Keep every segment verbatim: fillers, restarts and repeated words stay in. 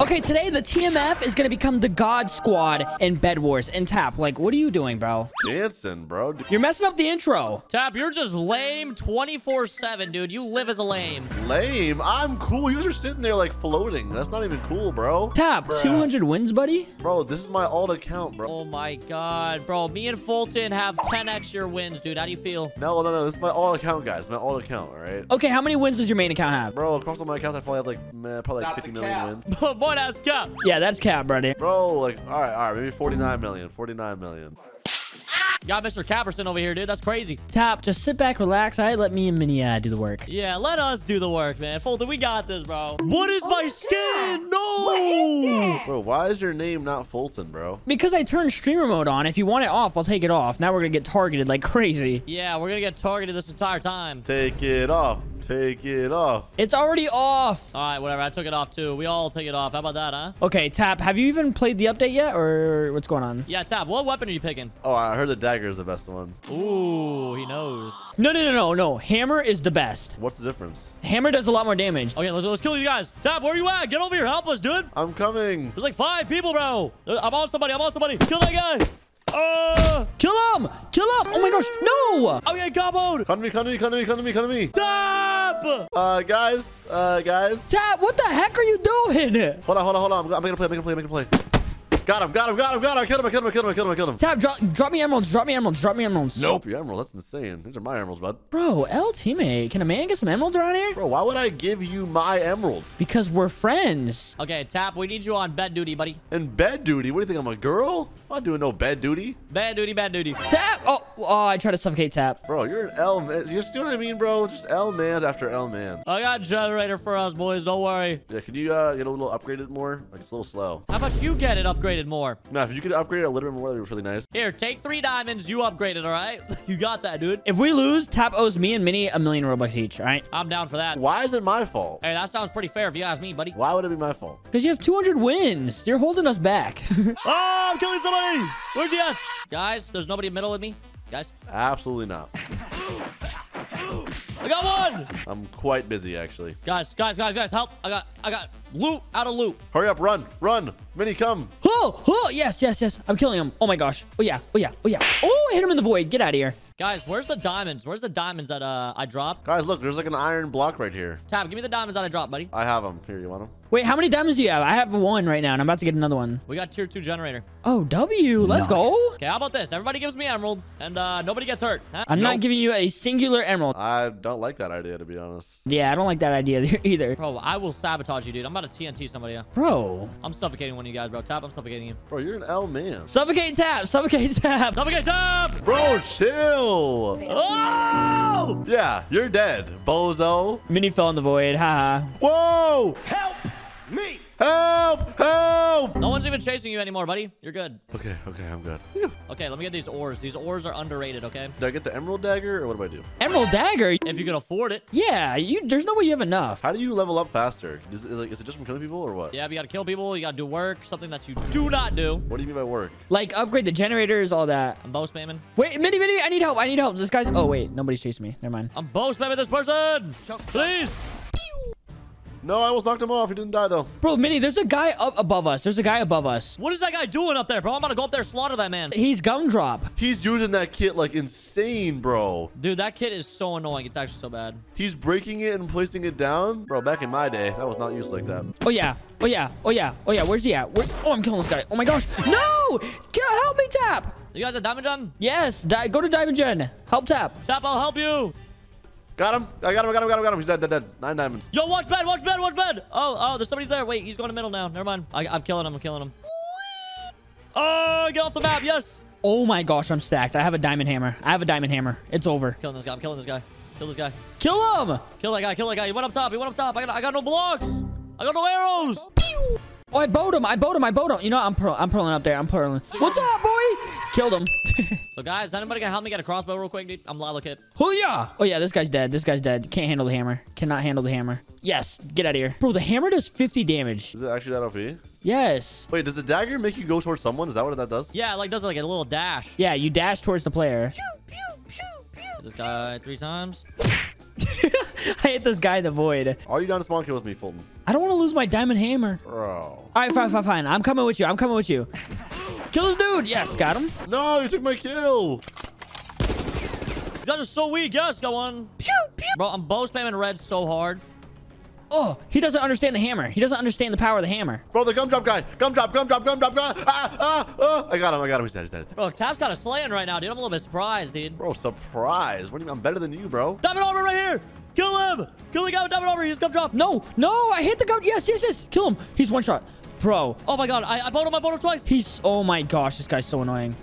Okay, today the T M F is gonna become the God Squad in Bed Wars. And Tap, like, what are you doing, bro? Dancing, bro. You're messing up the intro. Tap, you're just lame twenty-four seven, dude. You live as a lame. Lame? I'm cool. You guys are sitting there, like, floating. That's not even cool, bro. Tap, Bruh. two hundred wins, buddy? Bro, this is my alt account, bro. Oh, my God, bro. Me and Foltyn have ten X your wins, dude. How do you feel? No, no, no. This is my alt account, guys. My alt account, all right? Okay, how many wins does your main account have? Bro, across all my accounts, I probably have, like, meh, probably like fifty million wins. Boy, that's cap. Yeah, that's cap, buddy. Bro, like, all right, all right, maybe forty-nine million, forty-nine million. Got Mister Capperson over here, dude. That's crazy. Tap, just sit back, relax. All right, let me and Minnie uh, do the work. Yeah, let us do the work, man. Foltyn, we got this, bro. What is oh my skin? God. No! Bro, why is your name not Foltyn, bro? Because I turned streamer mode on. If you want it off, I'll take it off. Now we're going to get targeted like crazy. Yeah, we're going to get targeted this entire time. Take it off. Take it off. It's already off. All right, whatever. I took it off, too. We all take it off. How about that, huh? Okay, Tap, have you even played the update yet, or what's going on? Yeah, Tap, what weapon are you picking? Oh, I heard the dagger. Dagger is the best one. Ooh, he knows. No, no, no, no, no. Hammer is the best. What's the difference? Hammer does a lot more damage. Okay, let's, let's kill these guys. Tap, where are you at? Get over here. Help us, dude. I'm coming. There's like five people, bro. I'm on somebody. I'm on somebody. Kill that guy. Uh, kill him. Kill him. Oh, my gosh. No. I'm getting gobbled. Come to me, come to me, come to me, come to me, come to me. Tap. Uh, guys. Uh, guys. Tap, what the heck are you doing? Hold on, hold on, hold on. I'm going to play, I'm going to play, I'm going to play. Got him, got him, got him, got him. I killed him, I killed him, I killed him, I killed him, I killed him. Tap, drop, drop me emeralds, drop me emeralds, drop me emeralds. Nope, your emerald, that's insane. These are my emeralds, bud. Bro, L teammate, can a man get some emeralds around here? Bro, why would I give you my emeralds? Because we're friends. Okay, Tap, we need you on bed duty, buddy. And bed duty? What do you think, I'm a girl? I'm not doing no bed duty. Bed duty, bed duty. Tap! Oh, oh, I tried to suffocate Tap. Bro, you're an L man. You see what I mean, bro? Just L mans after L man. I got a generator for us, boys. Don't worry. Yeah, can you uh, get a little upgraded more? Like, it's a little slow. How about you get it upgraded? More. Nah, if you could upgrade it a little bit more, that'd be really nice. Here, take three diamonds. You upgrade it, all right? You got that, dude. If we lose, Tap owes me and Minnie a million Robux each, all right? I'm down for that. Why is it my fault? Hey, that sounds pretty fair if you ask me, buddy. Why would it be my fault? Because you have two hundred wins. You're holding us back. Oh, I'm killing somebody. Where's he at? Guys, there's nobody in the middle with me. Guys? Absolutely not. I got one! I'm quite busy, actually. Guys, guys, guys, guys, help. I got, I got loot out of loot. Hurry up, run, run. Minnie, come. Oh, oh, yes, yes, yes. I'm killing him. Oh, my gosh. Oh, yeah, oh, yeah, oh, yeah. Oh, I hit him in the void. Get out of here. Guys, where's the diamonds? Where's the diamonds that uh, I dropped? Guys, look, there's like an iron block right here. Tab, give me the diamonds that I dropped, buddy. I have them. Here, you want them? Wait, how many diamonds do you have? I have one right now, and I'm about to get another one. We got tier two generator. Oh, W. Let's nice. go. Okay, how about this? Everybody gives me emeralds, and uh, nobody gets hurt. Huh? I'm nope. not giving you a singular emerald. I don't like that idea, to be honest. Yeah, I don't like that idea either. Bro, I will sabotage you, dude. I'm about to T N T somebody. Huh? Bro. I'm suffocating one of you guys, bro. Tap, I'm suffocating you. Bro, you're an L man. Suffocate Tap. Suffocate Tap. Suffocate Tap. Bro, chill. Oh! Yeah, you're dead, bozo. Minnie fell in the void, haha. Whoa! Help me! Help! Help! No one's even chasing you anymore, buddy. You're good. Okay, okay, I'm good. Whew. Okay, let me get these ores. These ores are underrated, okay? Do I get the emerald dagger, or what do I do? Emerald dagger? If you can afford it. Yeah, you. There's no way you have enough. How do you level up faster? Is, is, like, is it just from killing people, or what? Yeah, but you gotta kill people. You gotta do work, something that you do not do. What do you mean by work? Like, upgrade the generators, all that. I'm bow spamming. Wait, Minnie, Minnie, I need help. I need help. This guy's... Oh, wait, nobody's chasing me. Never mind. I'm bow spamming this person! Please! No, I almost knocked him off. He didn't die, though. Bro, Minnie, there's a guy up above us. There's a guy above us. What is that guy doing up there, bro? I'm about to go up there and slaughter that man. He's Gumdrop. He's using that kit like insane, bro. Dude, that kit is so annoying. It's actually so bad. He's breaking it and placing it down. Bro, back in my day, that was not used like that. Oh, yeah. Oh, yeah. Oh, yeah. Oh, yeah. Where's he at? Where oh, I'm killing this guy. Oh, my gosh. No! Help me, Tap. You guys at Diamond Gen? Yes. Di go to Diamond Gen. Help Tap. Tap, I'll help you. Got him. I got him. I got him. I got him. I got him. He's dead. Dead. Dead. Nine diamonds. Yo, watch bed. Watch bed. Watch bed. Oh, oh, there's somebody's there. Wait, he's going to middle now. Never mind. I, I'm killing him. I'm killing him. Oh, get off the map. Yes. Oh my gosh, I'm stacked. I have a diamond hammer. I have a diamond hammer. It's over. Killing this guy. I'm killing this guy. Kill this guy. Kill him. Kill that guy. Kill that guy. He went up top. He went up top. I got. I got no blocks. I got no arrows. Pew. Oh, I bowed him. I bowed him. I bowed him. You know, I'm pearl I'm pearling up there. I'm pearling. What's up, boy? Killed him. So, guys, anybody gonna help me get a crossbow real quick, dude? I'm Lila Kit. Oh, yeah. Oh, yeah, this guy's dead. This guy's dead. Can't handle the hammer. Cannot handle the hammer. Yes. Get out of here. Bro, the hammer does fifty damage. Is it actually that O P? Yes. Wait, does the dagger make you go towards someone? Is that what that does? Yeah, it like, does like a little dash. Yeah, you dash towards the player. Pew, pew, pew, pew, pew. This guy three times. I hit this guy in the void. Are you down to spawn kill with me, Foltyn? I don't want to lose my diamond hammer. Bro. All right, fine, fine, fine. I'm coming with you. I'm coming with you. Kill this dude. Yes, got him. No, you took my kill. You guys are so weak. Yes, got one. Pew, pew. Bro, I'm bow spamming red so hard. Oh, he doesn't understand the hammer. He doesn't understand the power of the hammer. Bro, the gumdrop guy. Gumdrop, gumdrop, gumdrop, gumdrop. Ah, ah, ah. I got him. I got him. He's dead. He's dead. Bro, Tap's got a slaying right now, dude. I'm a little bit surprised, dude. Bro, surprised? What do you mean? I'm better than you, bro. Diamond armor right here. Kill him. Kill the guy with diamond armor. He's gumdrop. No, no. I hit the gum. Yes, yes, yes. Kill him. He's one shot. Bro. Oh, my God. I, I bowed him. I bowed him twice. He's... Oh, my gosh. This guy's so annoying.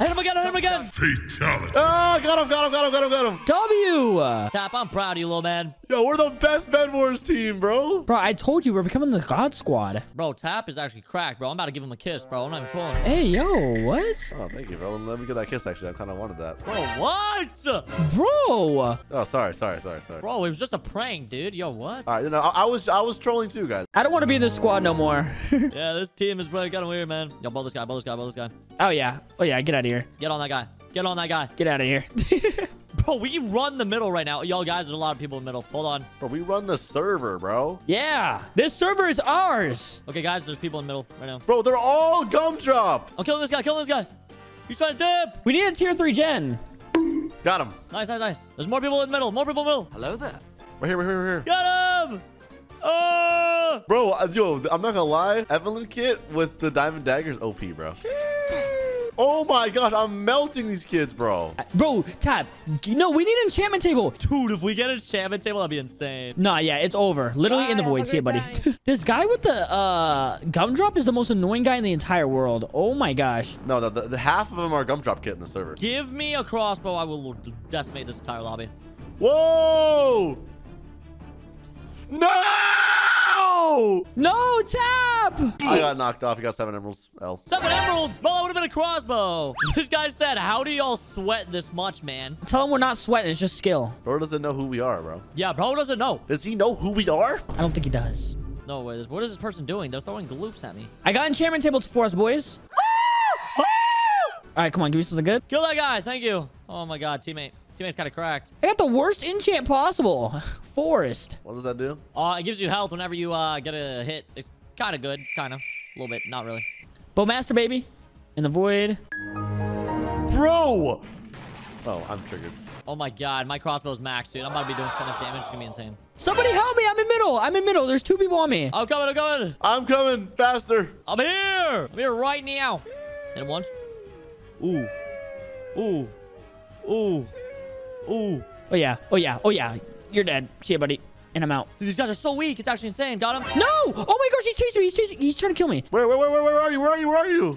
I hit him again. I hit him again. Fatality. Ah, oh, got him, got him, got him, got him, got him. W. Tap, I'm proud of you, little man. Yo, we're the best Bed Wars team, bro. Bro, I told you we're becoming the God Squad. Bro, Tap is actually cracked, bro. I'm about to give him a kiss, bro. I'm not even trolling. Hey, yo, what? Oh, thank you, bro. Let me get that kiss, actually. I kind of wanted that. Bro, what? Bro. Oh, sorry, sorry, sorry, sorry. Bro, it was just a prank, dude. Yo, what? All right, you know, I, I was I was trolling too, guys. I don't want to be in this squad no more. Yeah, this team is really kind of weird, man. Yo, blow this guy, blow this guy, blow this guy. Oh, yeah. Oh, yeah, get out of here. Get on that guy. Get on that guy. Get out of here. Bro, we run the middle right now. Y'all guys, there's a lot of people in the middle. Hold on. Bro, we run the server, bro. Yeah. This server is ours. Okay, guys, there's people in the middle right now. Bro, they're all gumdrop. I'm killing this guy. Killing this guy. He's trying to dip. We need a tier three gen. Got him. Nice, nice, nice. There's more people in the middle. More people in the middle. Hello there. We're here, we're here, we're here. Got him. Oh. Bro, yo, I'm not going to lie. Evelyn Kit with the diamond daggers O P, bro. Oh my gosh, I'm melting these kids, bro. Bro, Tap, no, we need an enchantment table. Dude, if we get an enchantment table, that'd be insane. Nah, yeah, it's over. Literally Bye, in the void. See you, buddy. This guy with the uh, gumdrop is the most annoying guy in the entire world. Oh my gosh. No, the, the, the half of them are gumdrop kit in the server. Give me a crossbow. I will decimate this entire lobby. Whoa! No! No, Tap! I got knocked off. You got seven emeralds. L. Seven emeralds? Well, that would have been a crossbow. This guy said, how do y'all sweat this much, man? Tell him we're not sweating. It's just skill. Bro doesn't know who we are, bro. Yeah, bro doesn't know. Does he know who we are? I don't think he does. No way. What is this person doing? They're throwing gloops at me. I got enchantment tables for us, boys. All right, come on. Give me something good. Kill that guy. Thank you. Oh, my God. Teammate. Teammate's kind of cracked. I got the worst enchant possible. Forest. What does that do? Uh, it gives you health whenever you uh, get a hit. It's kind of good. Kind of. A little bit. Not really. Bowmaster, baby. In the void. Bro! Oh, I'm triggered. Oh, my God. My crossbow's maxed, dude. I'm about to be doing so much damage. It's going to be insane. Somebody help me. I'm in middle. I'm in middle. There's two people on me. I'm coming. I'm coming. I'm coming. Faster. I'm here. I'm here right now. Hit him once. Ooh. Ooh. Ooh. Ooh. Oh, yeah. Oh, yeah. Oh, yeah. You're dead. See ya, buddy. And I'm out. Dude, these guys are so weak. It's actually insane. Got him. No! Oh, my gosh. He's chasing me. He's chasing me. He's trying to kill me. Where, where, where, where, where are you? Where are you? Where are you?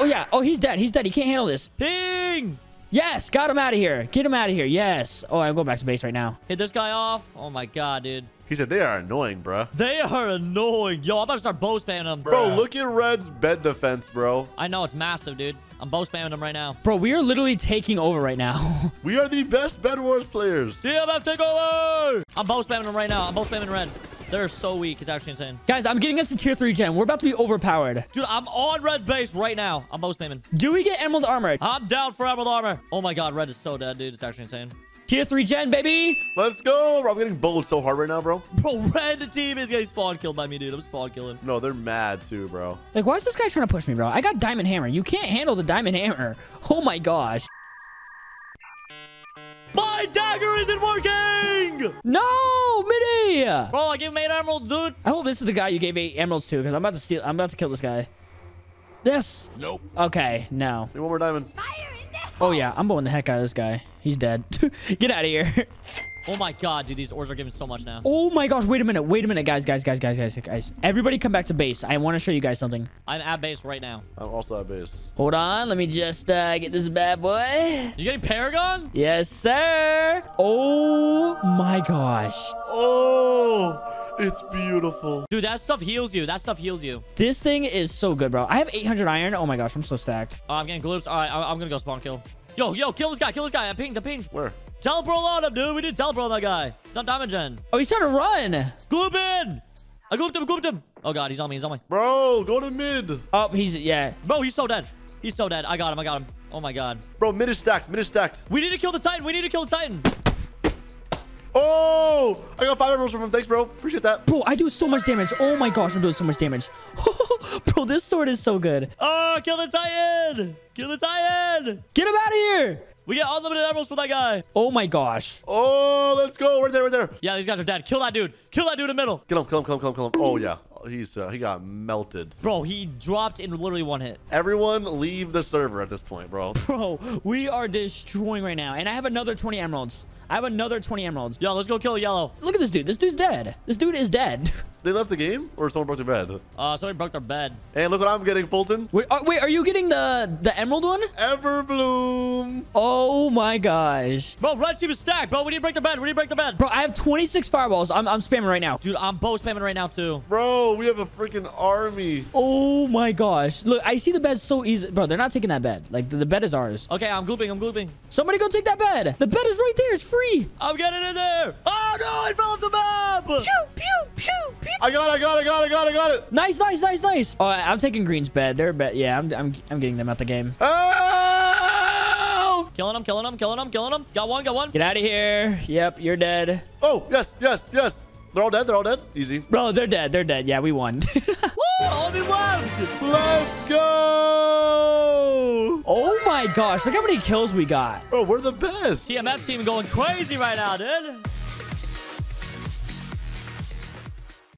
Oh, yeah. Oh, he's dead. He's dead. He can't handle this. Ping! Yes. Got him out of here. Get him out of here. Yes. Oh, I'm going back to base right now. Hit this guy off. Oh, my God, dude. He said, they are annoying, bro. They are annoying. Yo, I'm about to start bow spamming them, bro. Bro, look at Red's bed defense, bro. I know. It's massive, dude. I'm bow spamming them right now. Bro, we are literally taking over right now. We are the best Bed Wars players. T M F, take over. I'm bow spamming them right now. I'm bow spamming Red. They're so weak. It's actually insane. Guys, I'm getting us to tier three gen. We're about to be overpowered. Dude, I'm on Red's base right now. I'm bow spamming. Do we get emerald armor? I'm down for emerald armor. Oh, my God. Red is so dead, dude. It's actually insane. Tier three gen, baby. Let's go. Bro, I'm getting bowled so hard right now, bro. Bro, Red team is getting spawn killed by me, dude. I'm spawn killing. No, they're mad too, bro. Like, why is this guy trying to push me, bro? I got diamond hammer. You can't handle the diamond hammer. Oh, my gosh. My dagger isn't working. No, Minnie. Bro, I gave him eight emeralds, dude. I hope this is the guy you gave eight emeralds to, because I'm about to steal. I'm about to kill this guy. Yes. Nope. Okay, no. Need one more diamond. Fire. Oh, yeah. I'm blowing the heck out of this guy. He's dead. Get out of here. Oh, my God, dude. These ores are giving so much now. Oh, my gosh. Wait a minute. Wait a minute, guys, guys, guys, guys, guys, guys. Everybody come back to base. I want to show you guys something. I'm at base right now. I'm also at base. Hold on. Let me just uh, get this bad boy. You getting Paragon? Yes, sir. Oh, my gosh. Oh, it's beautiful. Dude, that stuff heals you. That stuff heals you. This thing is so good, bro. I have eight hundred iron. Oh, my gosh. I'm so stacked. Uh, I'm getting gloops. All right. I I'm going to go spawn kill. Yo, yo, kill this guy. Kill this guy. I pinged. I pinged. Where? Telepro on him, dude. We did telepro on that guy. He's not damage gen. Oh, he's trying to run. Gloop in. I glooped him. Glooped him. Oh, God. He's on me. He's on me. Bro, go to mid. Oh, he's... Yeah. Bro, he's so dead. He's so dead. I got him. I got him. Oh, my God. Bro, mid is stacked. Mid is stacked. We need to kill the Titan. We need to kill the Titan. Oh, I got five emeralds from him. Thanks, bro. Appreciate that. Bro, I do so much damage. Oh my gosh, I'm doing so much damage. Bro, this sword is so good. Oh, kill the titan. Kill the titan. Get him out of here. We get unlimited emeralds for that guy. Oh my gosh. Oh, let's go. Right there, right there. Yeah, these guys are dead. Kill that dude. Kill that dude in the middle. Kill him, kill him, kill him, kill him, kill him. Oh, yeah. He's uh, he got melted. Bro, he dropped in literally one hit. Everyone leave the server at this point, bro. Bro, we are destroying right now. And I have another twenty emeralds. I have another twenty emeralds. Yo, let's go kill yellow. Look at this dude. This dude's dead. This dude is dead. They left the game or someone broke their bed? Uh, someone broke their bed. And look what I'm getting, Foltyn. Wait, are, wait, are you getting the, the emerald one? Everbloom. Oh my gosh. Bro, red team is stacked, bro. We need to break the bed. We need to break the bed. Bro, I have twenty-six fireballs. I'm, I'm spamming right now. Dude, I'm bow spamming right now too. Bro, we have a freaking army. Oh my gosh. Look, I see the bed so easy. Bro, they're not taking that bed. Like, the, the bed is ours. Okay, I'm glooping. I'm glooping. Somebody go take that bed. The bed is right there. It's free. I'm getting in there. Oh no, I fell off the map. Pew, pew, pew, pew. I got it, I got it, I got it, I got it, I got it. Nice, nice, nice, nice. Oh, I'm taking Green's bed. They're bed. Yeah, I'm, I'm, I'm getting them out the game. Help! Killing them, killing them, killing them, killing them. Got one, got one. Get out of here. Yep, you're dead. Oh, yes, yes, yes. They're all dead, they're all dead. Easy. Bro, they're dead, they're dead. Yeah, we won. Woo! Only left. Let's go! Oh my gosh, look how many kills we got. Bro, we're the best. T M F team going crazy right now, dude.